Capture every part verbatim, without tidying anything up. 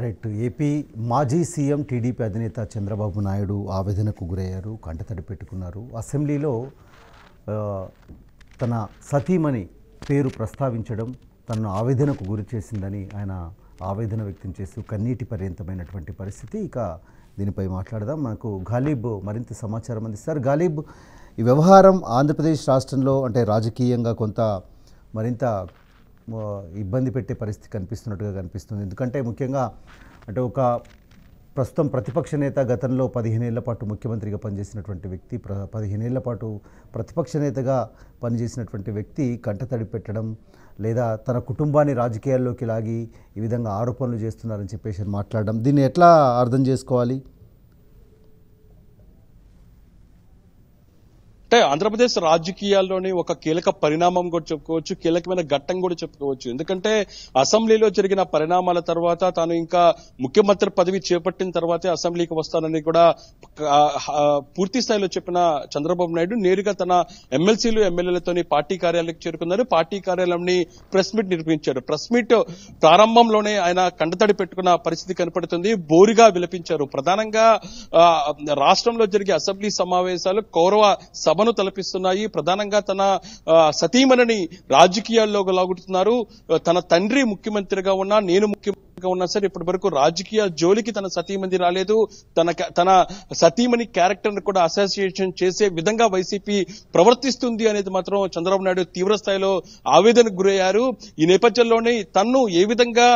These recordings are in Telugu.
రైట్. ఏపీ మాజీ సీఎం టీడీపీ అధినేత చంద్రబాబు నాయుడు ఆవేదనకు గురయ్యారు, కంటతడి పెట్టుకున్నారు. అసెంబ్లీలో తన సతీమణి పేరు ప్రస్తావించడం తనను ఆవేదనకు గురి చేసిందని ఆయన ఆవేదన వ్యక్తం చేస్తూ కన్నీటి పర్యంతమైనటువంటి పరిస్థితి. ఇక దీనిపై మాట్లాడదాం. మనకు గాలిబ్ మరింత సమాచారం అందిస్తారు. గాలిబ్, ఈ వ్యవహారం ఆంధ్రప్రదేశ్ రాష్ట్రంలో అంటే రాజకీయంగా కొంత మరింత ఇబ్బంది పెట్టే పరిస్థితి కనిపిస్తున్నట్టుగా కనిపిస్తుంది. ఎందుకంటే ముఖ్యంగా అంటే ఒక ప్రస్తుతం ప్రతిపక్ష నేత, గతంలో పదిహేనేళ్ల పాటు ముఖ్యమంత్రిగా పనిచేసినటువంటి వ్యక్తి, ప్ర పదిహేనేళ్ల పాటు ప్రతిపక్ష నేతగా పనిచేసినటువంటి వ్యక్తి కంటతడి పెట్టడం, లేదా తన కుటుంబాన్ని రాజకీయాల్లోకి లాగి ఈ విధంగా ఆరోపణలు చేస్తున్నారని చెప్పేసి మాట్లాడడం, దీన్ని ఎట్లా అర్థం చేసుకోవాలి? అంటే ఆంధ్రప్రదేశ్ రాజకీయాల్లోని ఒక కీలక పరిణామం కూడా చెప్పుకోవచ్చు, కీలకమైన ఘట్టం కూడా చెప్పుకోవచ్చు. ఎందుకంటే అసెంబ్లీలో జరిగిన పరిణామాల తర్వాత తాను ఇంకా ముఖ్యమంత్రి పదవి చేపట్టిన తర్వాతే అసెంబ్లీకి వస్తానని కూడా పూర్తి స్థాయిలో చెప్పిన చంద్రబాబు నాయుడు నేరుగా తన ఎమ్మెల్సీలు ఎమ్మెల్యేలతోని పార్టీ కార్యాలయానికి చేరుకున్నారు. పార్టీ కార్యాలయంని ప్రెస్ మీట్ నిర్వహించారు. ప్రెస్ మీట్ ప్రారంభంలోనే ఆయన కండతడి పెట్టుకున్న పరిస్థితి కనపడుతుంది, బోరుగా విలపించారు. ప్రధానంగా రాష్ట్రంలో జరిగే అసెంబ్లీ సమావేశాలు కౌరవ సభ తలపిస్తున్నాయి. ప్రధానంగా తన సతీమణిని రాజకీయాల్లో లాగుతున్నారు. తన తండ్రి ముఖ్యమంత్రిగా ఉన్నా, నేను ముఖ్యమంత్రి ఉన్నా సరే ఇప్పటి వరకు రాజకీయ జోలికి తన సతీమణి రాలేదు. తన తన సతీమణి క్యారెక్టర్ ను కూడా అసోసియేషన్ చేసే విధంగా వైసీపీ ప్రవర్తిస్తుంది అనేది మాత్రం చంద్రబాబు నాయుడు తీవ్ర స్థాయిలో ఆవేదనకు గురయ్యారు. ఈ నేపథ్యంలోనే తన్ను ఏ విధంగా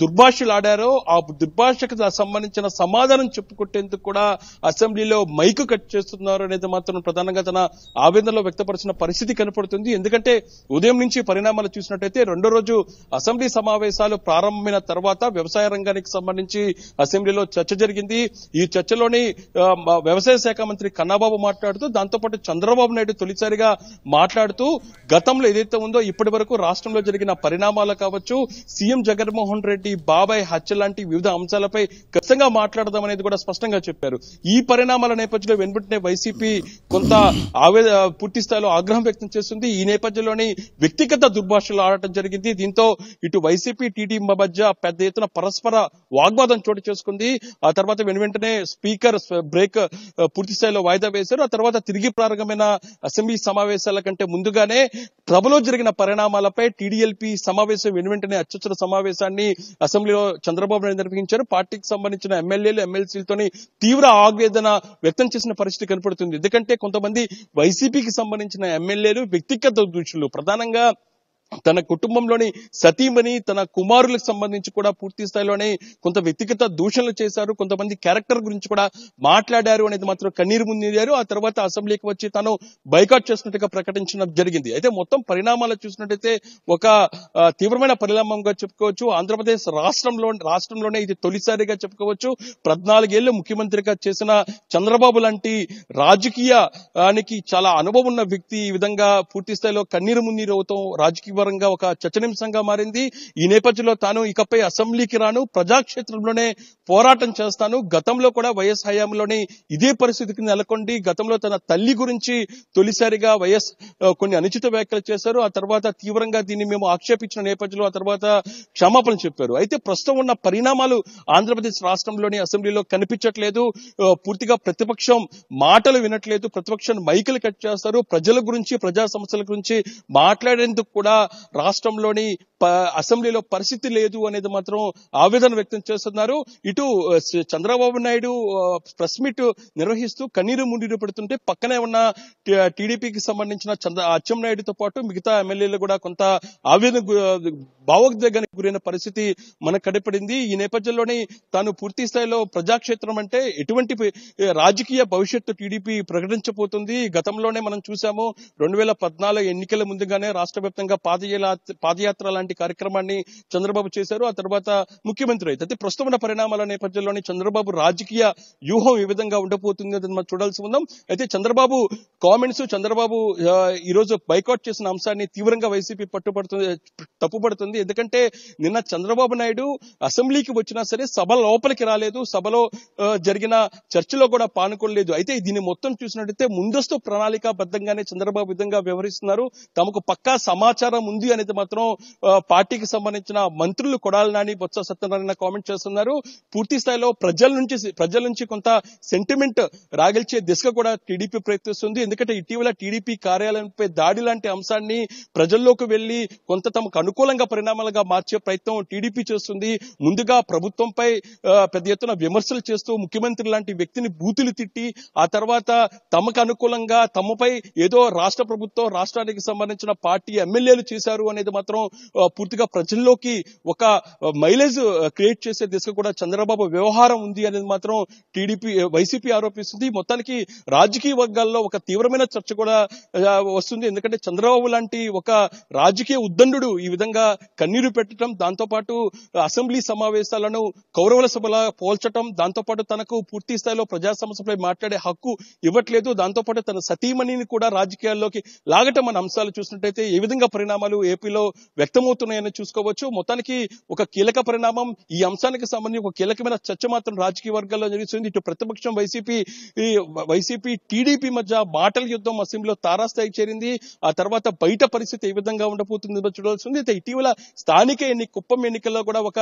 దుర్భాషలాడారో ఆ దుర్భాషకు సంబంధించిన సమాధానం చెప్పుకుంటేందుకు కూడా అసెంబ్లీలో మైకు కట్ చేస్తున్నారు అనేది మాత్రం ప్రధానంగా తన ఆవేదనలో వ్యక్తపరిచిన పరిస్థితి కనపడుతుంది. ఎందుకంటే ఉదయం నుంచి పరిణామాలు చూసినట్టయితే రెండో రోజు అసెంబ్లీ సమావేశాలు ప్రారంభమైన తర్వాత వ్యవసాయ రంగానికి సంబంధించి అసెంబ్లీలో చర్చ జరిగింది. ఈ చర్చలోని వ్యవసాయ శాఖ మంత్రి కన్నాబాబు మాట్లాడుతూ, దాంతోపాటు చంద్రబాబు నాయుడు తొలిసారిగా మాట్లాడుతూ గతంలో ఏదైతే ఉందో ఇప్పటి వరకు రాష్ట్రంలో జరిగిన పరిణామాలు కావచ్చు, సీఎం జగన్మోహన్ రెడ్డి బాబాయ్ హత్య లాంటి వివిధ అంశాలపై ఖచ్చితంగా మాట్లాడదామనేది కూడా స్పష్టంగా చెప్పారు. ఈ పరిణామాల నేపథ్యంలో వెంబటనే వైసీపీ కొంత ఆవేద పూర్తి స్థాయిలో ఆగ్రహం వ్యక్తం చేస్తుంది. ఈ నేపథ్యంలోని వ్యక్తిగత దుర్భాషలు ఆడటం జరిగింది. దీంతో ఇటు వైసీపీ టీడీపీ మధ్య పెద్ద ఎత్తున పరస్పర వాగ్వాదం చోటు చేసుకుంది. ఆ తర్వాత వెను వెంటనే స్పీకర్ బ్రేక్ పూర్తి స్థాయిలో వాయిదా వేశారు. ఆ తర్వాత తిరిగి ప్రారంభమైన అసెంబ్లీ సమావేశాల కంటే ముందుగానే సభలో జరిగిన పరిణామాలపై టీడీఎల్పీ సమావేశం వెను వెంటనే అత్యుచ్చ సమావేశాన్ని అసెంబ్లీలో చంద్రబాబు నాయుడు నిర్వహించారు. పార్టీకి సంబంధించిన ఎమ్మెల్యేలు ఎమ్మెల్సీలతోని తీవ్ర ఆవేదన వ్యక్తం చేసిన పరిస్థితి కనపడుతుంది. ఎందుకంటే కొంతమంది వైసీపీకి సంబంధించిన ఎమ్మెల్యేలు వ్యక్తిగత దూషణలు, ప్రధానంగా తన కుటుంబంలోని సతీమణి, తన కుమారులకు సంబంధించి కూడా పూర్తి స్థాయిలోనే కొంత వ్యక్తిగత దూషణలు చేశారు. కొంతమంది క్యారెక్టర్ గురించి కూడా మాట్లాడారు అనేది మాత్రం కన్నీరు మున్నీరారు. ఆ తర్వాత అసెంబ్లీకి వచ్చి తాను బైకాట్ చేసినట్టుగా ప్రకటించడం జరిగింది. అయితే మొత్తం పరిణామాలు చూసినట్టయితే ఒక తీవ్రమైన పరిణామంగా చెప్పుకోవచ్చు. ఆంధ్రప్రదేశ్ రాష్ట్రంలో రాష్ట్రంలోనే ఇది తొలిసారిగా చెప్పుకోవచ్చు. పద్నాలుగేళ్లు ముఖ్యమంత్రిగా చేసిన చంద్రబాబు లాంటి రాజకీయానికి చాలా అనుభవం ఉన్న వ్యక్తి ఈ విధంగా పూర్తి స్థాయిలో కన్నీరు మున్నీరు అవుతాం రాజకీయ వరంగా ఒక చర్చనీయాంశంగా మారింది. ఈ నేపథ్యంలో తాను ఇకపై అసెంబ్లీకి రాను, ప్రజాక్షేత్రంలోనే పోరాటం చేస్తాను. గతంలో కూడా వైఎస్ హయాంలోనే ఇదే పరిస్థితికి నెలకొండి గతంలో తన తల్లి గురించి తొలిసారిగా వైఎస్ కొన్ని అనుచిత వ్యాఖ్యలు చేశారు. ఆ తర్వాత తీవ్రంగా దీన్ని మేము ఆక్షేపించిన నేపథ్యంలో ఆ తర్వాత క్షమాపణ చెప్పారు. అయితే ప్రస్తుతం ఉన్న పరిణామాలు ఆంధ్రప్రదేశ్ రాష్ట్రంలోని అసెంబ్లీలో కనిపించట్లేదు. పూర్తిగా ప్రతిపక్షం మాటలు వినట్లేదు, ప్రతిపక్షం మైకులు కట్ చేస్తారు. ప్రజల గురించి, ప్రజా సమస్యల గురించి మాట్లాడేందుకు కూడా రాష్ట్రంలోని అసెంబ్లీలో పరిస్థితి లేదు అనేది మాత్రం ఆవేదన వ్యక్తం చేస్తున్నారు. ఇటు చంద్రబాబు నాయుడు ప్రెస్ మీట్ నిర్వహిస్తూ కన్నీరు మున్నీరు పెడుతుంటే పక్కనే ఉన్న టీడీపీకి సంబంధించిన చంద్ర అచ్చెన్నాయుడుతో పాటు మిగతా ఎమ్మెల్యేలు కూడా కొంత ఆవేదన భావోద్వేగానికి గురైన పరిస్థితి మనకు కనపడింది. ఈ నేపథ్యంలోనే తాను పూర్తి స్థాయిలో ప్రజాక్షేత్రం అంటే ఎటువంటి రాజకీయ భవిష్యత్తు టీడీపీ ప్రకటించబోతుంది. గతంలోనే మనం చూసాము, రెండు వేల పద్నాలుగు ఎన్నికల ముందుగానే రాష్ట్ర వ్యాప్తంగా పాదయాల పాదయాత్ర లాంటి కార్యక్రమాన్ని చంద్రబాబు చేశారు. ఆ తర్వాత ముఖ్యమంత్రి అయితే ప్రస్తుతం పరిణామాల నేపథ్యంలోనే చంద్రబాబు రాజకీయ వ్యూహం ఈ విధంగా ఉండబోతుంది అని మనం చూడాల్సి ఉందాం. అయితే చంద్రబాబు కామెంట్స్, చంద్రబాబు ఈరోజు బైకాట్ చేసిన అంశాన్ని తీవ్రంగా వైసీపీ పట్టుబడుతుంది తప్పుపడుతుంది. ఎందుకంటే నిన్న చంద్రబాబు నాయుడు అసెంబ్లీకి వచ్చినా సరే సభ లోపలికి రాలేదు, సభలో జరిగిన చర్చలో కూడా పాల్గొనలేదు. అయితే దీన్ని మొత్తం చూసినట్టయితే ముందస్తు ప్రణాళికాబద్ధంగానే చంద్రబాబు విధంగా వ్యవహరిస్తున్నారు. తమకు పక్కా సమాచారం ఉంది అనేది మాత్రం పార్టీకి సంబంధించిన మంత్రులు కొడాల నాని బొత్స సత్యనారాయణ కామెంట్ చేస్తున్నారు. పూర్తి స్థాయిలో ప్రజల నుంచి ప్రజల నుంచి కొంత సెంటిమెంట్ రాగల్చే దిశగా కూడా టీడీపీ ప్రయత్నిస్తుంది. ఎందుకంటే ఇటీవల టీడీపీ కార్యాలయంపై దాడి లాంటి అంశాన్ని ప్రజల్లోకి వెళ్లి కొంత తమకు అనుకూలంగా పరిణామాలుగా మార్చే ప్రయత్నం టీడీపీ చేస్తుంది. ముందుగా ప్రభుత్వంపై పెద్ద ఎత్తున విమర్శలు చేస్తూ ముఖ్యమంత్రి లాంటి వ్యక్తిని బూతులు తిట్టి ఆ తర్వాత తమకు అనుకూలంగా తమపై ఏదో రాష్ట్ర ప్రభుత్వం రాష్ట్రానికి సంబంధించిన పార్టీ ఎమ్మెల్యేలు చేశారు అనేది మాత్రం పూర్తిగా ప్రజల్లోకి ఒక మైలేజ్ క్రియేట్ చేసే దిశగా కూడా చంద్రబాబు వ్యవహారం ఉంది అనేది మాత్రం టీడీపీ వైసీపీ ఆరోపిస్తుంది. మొత్తానికి రాజకీయ వర్గాల్లో ఒక తీవ్రమైన చర్చ కూడా వస్తుంది. ఎందుకంటే చంద్రబాబు లాంటి ఒక రాజకీయ ఉద్దండు ఈ విధంగా కన్నీరు పెట్టడం, దాంతోపాటు అసెంబ్లీ సమావేశాలను కౌరవుల సభలా పోల్చడం, దాంతోపాటు తనకు పూర్తి స్థాయిలో ప్రజా సమస్యలపై మాట్లాడే హక్కు ఇవ్వట్లేదు, దాంతోపాటు తన సతీమణిని కూడా రాజకీయాల్లోకి లాగటం అనే అంశాలు చూసినట్టయితే ఏ విధంగా పరిణామాలు ఏపీలో వ్యక్తమవుతున్నాయని చూసుకోవచ్చు. మొత్తానికి ఒక కీలక పరిణామం, ఈ అంశానికి సంబంధించి ఒక కీలకమైన చర్చ మాత్రం రాజకీయ వర్గాల్లో జరుగుతుంది. ఇటు ప్రతిపక్షం వైసీపీ వైసీపీ టీడీపీ మధ్య మాటల యుద్ధం అసెంబ్లీలో తారాస్థాయికి చేరింది. ఆ తర్వాత బయట పరిస్థితి ఏ విధంగా ఉండబోతుంది చూడాల్సింది. అయితే ఇటీవల స్థానిక ఎన్ని కుప్పం ఎన్నికల్లో కూడా ఒక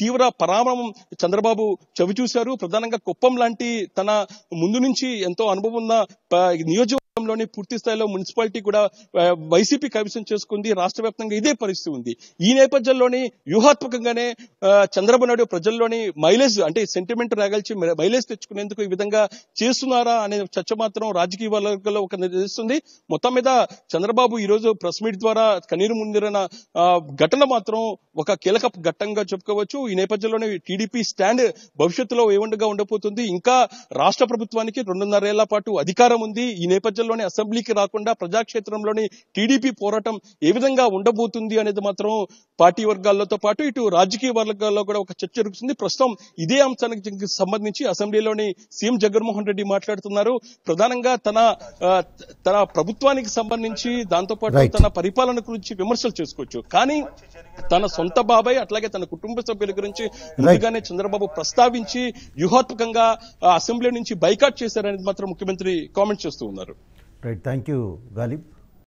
తీవ్ర పరామం చంద్రబాబు చవి చూశారు. ప్రధానంగా కుప్పం లాంటి తన ముందు నుంచి ఎంతో అనుభవం ఉన్న నియోజకవర్గంలోని పూర్తి స్థాయిలో మున్సిపాలిటీ కూడా వైసీపీ కైవసం చేసుకుంది. రాష్ట్ర వ్యాప్తంగా ఇదే పరిస్థితి ఉంది. ఈ నేపథ్యంలోని వ్యూహాత్మకంగానే చంద్రబాబు నాయుడు ప్రజల్లోని మైలేజ్ అంటే సెంటిమెంట్ రాగల్చి మైలేజ్ తెచ్చుకునేందుకు ఈ విధంగా చేస్తున్నారా అనే చర్చ మాత్రం రాజకీయ వర్గాల్లో ఒక నిర్దేశిస్తుంది. మొత్తం మీద చంద్రబాబు ఈరోజు ప్రెస్ మీట్ ద్వారా కన్నీరు ముందిరిన ఘటన మాత్రం ఒక కీలక ఘట్టంగా చెప్పుకోవచ్చు. ఈ నేపథ్యంలోనే టీడీపీ స్టాండ్ భవిష్యత్తులో ఏమండగా ఉండబోతుంది. ఇంకా రాష్ట్ర ప్రభుత్వానికి రెండున్నరేళ్ల పాటు అధికారం ఉంది. ఈ నేపథ్యంలోనే అసెంబ్లీకి రాకుండా ప్రజాక్షేత్రంలోని టీడీపీ పోరాటం ఏ విధంగా ఉండబోతుంది అనేది మాత్రం పార్టీ వర్గాలతో పాటు ఇటు రాజకీయ వర్గాల్లో కూడా ఒక చర్చ జరుగుతుంది. ప్రస్తుతం ఇదే అంశానికి సంబంధించి అసెంబ్లీలోని సీఎం జగన్మోహన్ రెడ్డి మాట్లాడుతున్నారు. ప్రధానంగా తన తన ప్రభుత్వానికి సంబంధించి దాంతోపాటు తన పరిపాలన గురించి విమర్శలు చేసుకోవచ్చు, కానీ తన సొంత బాబాయ్ అట్లాగే తన కుటుంబ సభ్యుల గురించి ముందుగానే చంద్రబాబు ప్రస్తావించి వ్యూహాత్మకంగా అసెంబ్లీ నుంచి బైకాట్ చేశారనేది మాత్రం ముఖ్యమంత్రి కామెంట్ చేస్తూ ఉన్నారు. Right, thank you Ghalib.